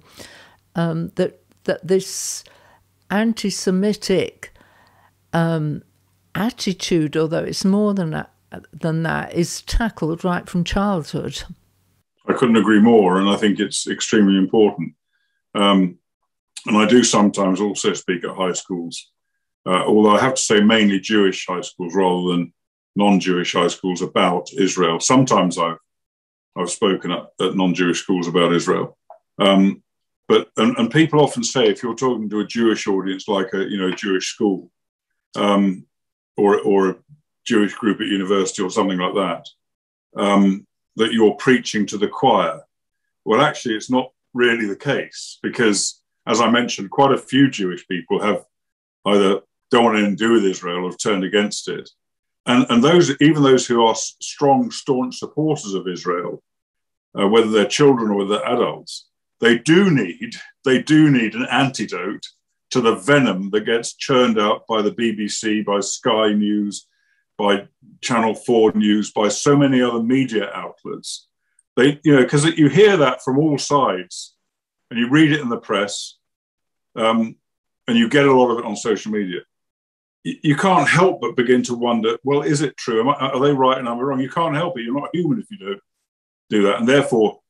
that this anti-Semitic attitude, although it's more than that, is tackled right from childhood. I couldn't agree more, and I think it's extremely important. And I do sometimes also speak at high schools, although I have to say mainly Jewish high schools rather than non-Jewish high schools, about Israel. Sometimes I've spoken at non-Jewish schools about Israel, and people often say, if you're talking to a Jewish audience, like a Jewish school, or a Jewish group at university or something like that, that you're preaching to the choir. Well, actually, it's not really the case, because, as I mentioned, quite a few Jewish people have either don't want anything to do with Israel or have turned against it. And even those who are strong, staunch supporters of Israel, whether they're children or whether they're adults, they do need an antidote to the venom that gets churned out by the BBC, by Sky News, by Channel 4 News, by so many other media outlets. Because you hear that from all sides, and you read it in the press, and you get a lot of it on social media. You can't help but begin to wonder, well, is it true? Are they right and am I wrong? You can't help it. You're not human if you don't do that. And therefore,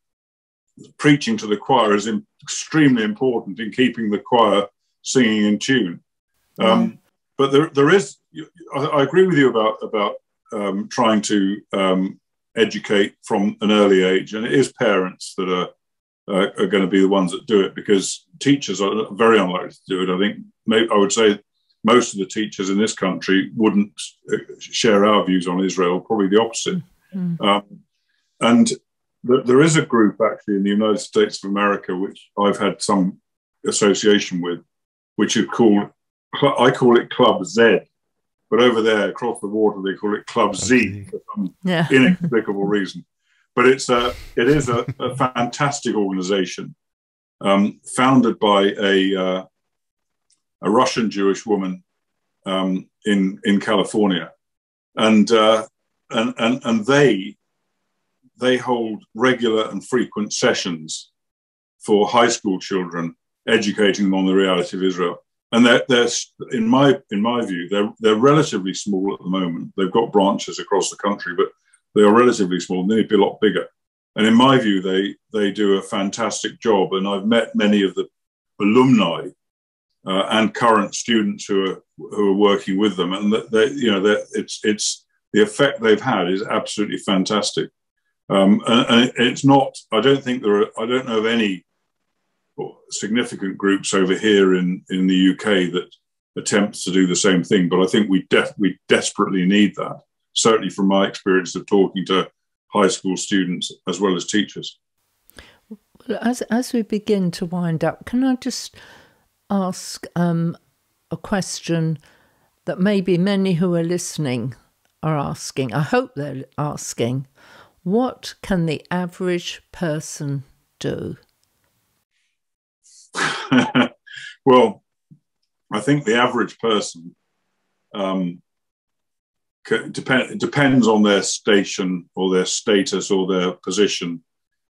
preaching to the choir is extremely important in keeping the choir singing in tune. But there is, I agree with you about trying to educate from an early age. And it is parents that are going to be the ones that do it, because teachers are very unlikely to do it. I think, I would say, most of the teachers in this country wouldn't share our views on Israel, probably the opposite. Mm-hmm. And There is a group actually in the United States of America, which I've had some association with, which is called, I call it Club Z, but over there across the water they call it Club Z for some inexplicable reason. But it is a fantastic organization, founded by a Russian Jewish woman in California, and they hold regular and frequent sessions for high school children, educating them on the reality of Israel. And they're in my view, they're relatively small at the moment. They've got branches across the country, but they are relatively small. They need to be a lot bigger. And in my view, they do a fantastic job. And I've met many of the alumni and current students who are working with them. And it's the effect they've had is absolutely fantastic. And it's not, I don't think I don't know of any significant groups over here in the UK that attempts to do the same thing, but I think we desperately need that, certainly from my experience of talking to high school students as well as teachers. Well, as we begin to wind up, can I just ask a question that maybe many who are listening are asking? I hope they're asking. What can the average person do? Well, I think the average person, it depends on their station or their status or their position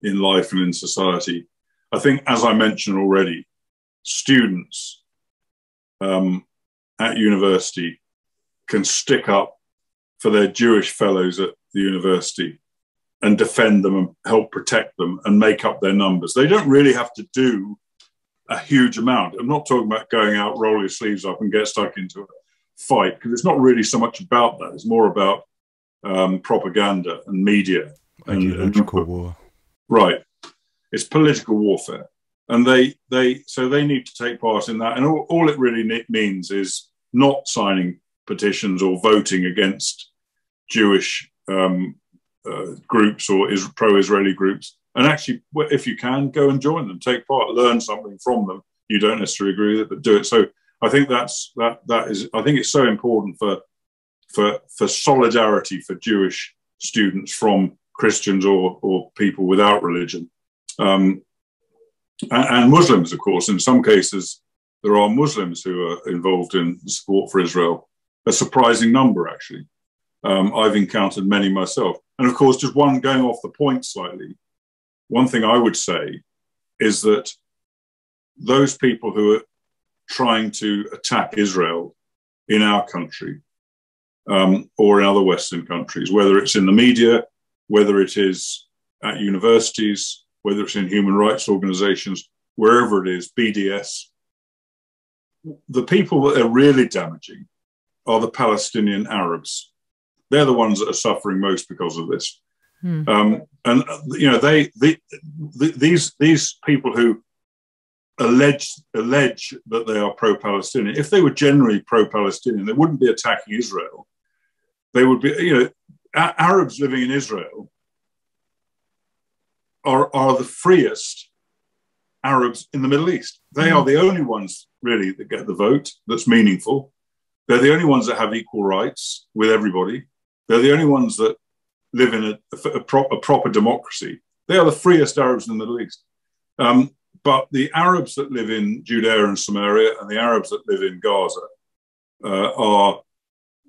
in life and in society. I think, as I mentioned already, students at university can stick up for their Jewish fellows at the university and defend them and help protect them and make up their numbers. They don't really have to do a huge amount. I'm not talking about going out, roll your sleeves up and get stuck into a fight, because it's not really so much about that. It's more about propaganda and media. Ideological war. Right. It's political warfare. And so they need to take part in that. And all it really means is not signing petitions or voting against Jewish groups or pro-Israeli groups. And actually, if you can, go and join them, take part, learn something from them. You don't necessarily agree with it, but do it. So I think I think it's so important for solidarity for Jewish students from Christians or people without religion. And Muslims, of course. In some cases, there are Muslims who are involved in support for Israel, a surprising number, actually. I've encountered many myself. And of course, just one going off the point slightly, one thing I would say is that those people who are trying to attack Israel in our country or in other Western countries, whether it's in the media, whether it is at universities, whether it's in human rights organizations, wherever it is, BDS, the people that they're really damaging are the Palestinian Arabs. They're the ones that are suffering most because of this. Mm. And you know, these people who allege that they are pro-Palestinian. If they were generally pro-Palestinian, they wouldn't be attacking Israel. They would be, you know, Arabs living in Israel are the freest Arabs in the Middle East. They are the only ones really that get the vote that's meaningful. They're the only ones that have equal rights with everybody. They're the only ones that live in a proper democracy. They are the freest Arabs in the Middle East. But the Arabs that live in Judea and Samaria and the Arabs that live in Gaza are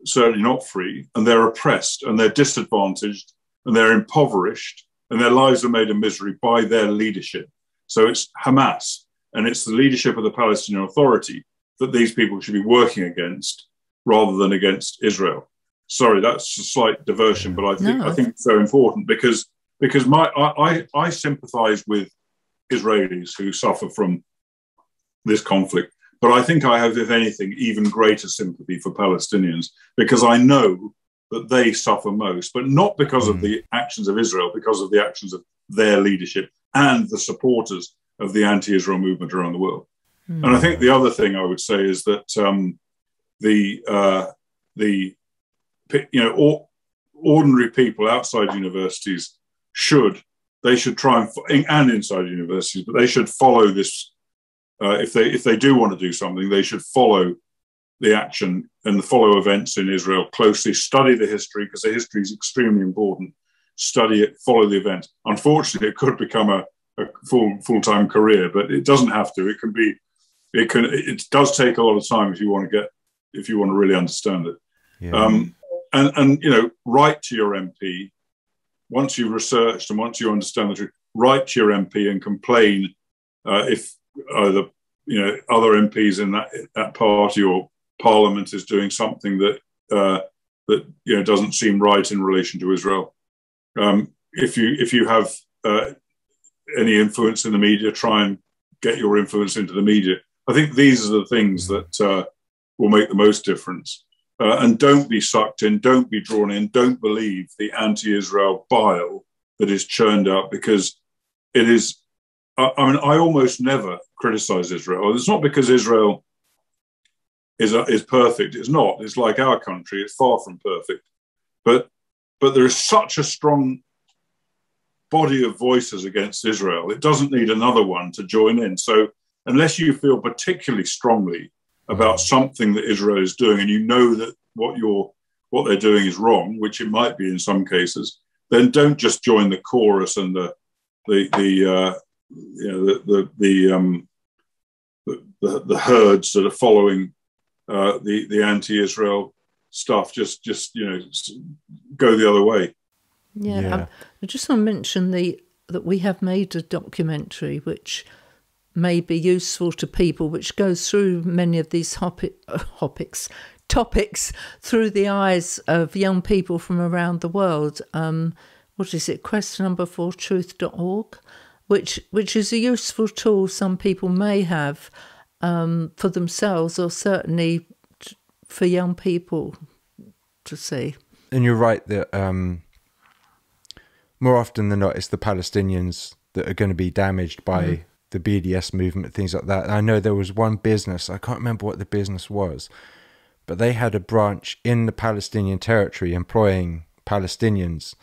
certainly not free, and they're oppressed and they're disadvantaged and they're impoverished and their lives are made a misery by their leadership. So it's Hamas and it's the leadership of the Palestinian Authority that these people should be working against rather than against Israel. Sorry, that's a slight diversion, but I think it's so important because I sympathise with Israelis who suffer from this conflict, but I think I have, if anything, even greater sympathy for Palestinians because I know that they suffer most, but not because of the actions of Israel, because of the actions of their leadership and the supporters of the anti-Israel movement around the world. Mm. And I think the other thing I would say is that ordinary people outside universities should they should try and inside universities, but they should follow this. If they do want to do something, they should follow the action and follow events in Israel closely, study the history, because the history is extremely important. Study it, follow the event. Unfortunately, it could become a full-time career, but it doesn't have to. It can be, it does take a lot of time if you want to really understand it. Yeah. And you know, write to your MP. Once you've researched and once you understand the truth, write to your MP and complain if the other MPs in that party or Parliament is doing something that that doesn't seem right in relation to Israel. If you have any influence in the media, try and get your influence into the media. I think these are the things that will make the most difference. And don't be sucked in, don't be drawn in, don't believe the anti-Israel bile that is churned out, because it is, I almost never criticize Israel. It's not because Israel is perfect. It's not. It's like our country. It's far from perfect. But there is such a strong body of voices against Israel. It doesn't need another one to join in. So unless you feel particularly strongly about something that Israel is doing, and you know that what they're doing is wrong, which it might be in some cases, then don't just join the chorus and the herds that are following the anti-Israel stuff. Just go the other way. Yeah, yeah. I just want to mention that we have made a documentary which may be useful to people, which goes through many of these topics through the eyes of young people from around the world. What is it? Quest4Truth.org, which is a useful tool some people may have for themselves, or certainly for young people to see. And you're right that more often than not, it's the Palestinians that are going to be damaged by the BDS movement, things like that. And I know there was one business, I can't remember what the business was, but they had a branch in the Palestinian territory employing Palestinians.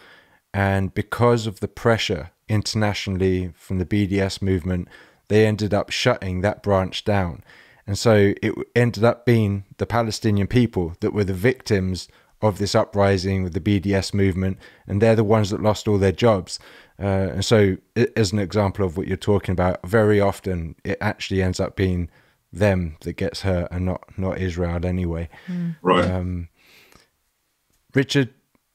And because of the pressure internationally from the BDS movement, they ended up shutting that branch down. And so it ended up being the Palestinian people that were the victims of this uprising with the BDS movement, and they're the ones that lost all their jobs. And so, as an example of what you're talking about, very often it actually ends up being them that gets hurt and not Israel anyway. Mm. Right. Richard,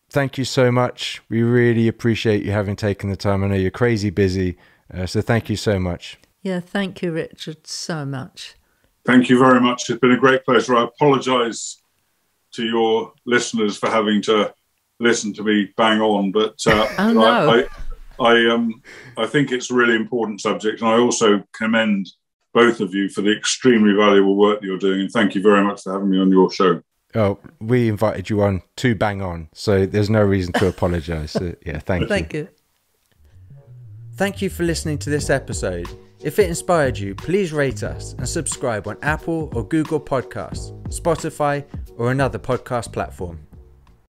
thank you so much. We really appreciate you having taken the time. I know you're crazy busy, so thank you so much. Yeah, thank you, Richard, so much. Thank you very much. It's been a great pleasure. I apologise to your listeners for having to listen to me bang on, but oh, no. I think it's a really important subject, and I also commend both of you for the extremely valuable work that you're doing, and thank you very much for having me on your show. Oh, we invited you on to bang on, so there's no reason to apologise. So, yeah, thank you. Thank you for listening to this episode. If it inspired you, please rate us and subscribe on Apple or Google Podcasts, Spotify, or another podcast platform.